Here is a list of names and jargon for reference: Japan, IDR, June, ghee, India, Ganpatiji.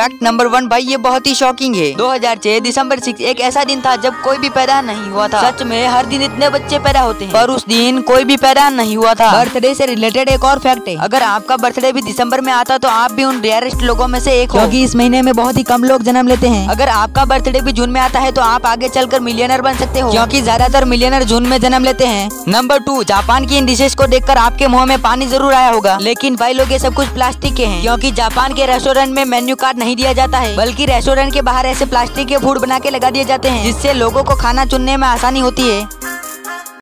Fact number 1 भाई ये बहुत ही शॉकिंग है। 2006 दिसंबर 6 एक ऐसा दिन था जब कोई भी पैदा नहीं हुआ था। सच में हर दिन इतने बच्चे पैदा होते हैं पर उस दिन कोई भी पैदा नहीं हुआ था। बर्थडे से रिलेटेड एक और फैक्ट है, अगर आपका बर्थडे भी दिसंबर में आता तो आप भी उन रेयरेस्ट लोगों में से एक हो क्योंकि इस महीने में बहुत ही कम लोग जन्म लेते हैं। अगर आपका बर्थडे भी जून में आता है तो आप आगे चलकर मिलियनर बन सकते हो क्योंकि ज्यादातर मिलियनर जून में जन्म लेते हैं। नंबर 2 जापान की इन डिशेस को देखकर आपके मुंह में पानी जरूर आया होगा, लेकिन भाई लोग ये सब कुछ प्लास्टिक के हैं क्योंकि जापान के रेस्टोरेंट में मेन्यू कार्ड नहीं दिया जाता है बल्कि रेस्टोरेंट के बाहर ऐसे प्लास्टिक के फूड बना के लगा दिए जाते हैं जिससे लोगों को खाना चुनने में आसानी होती है।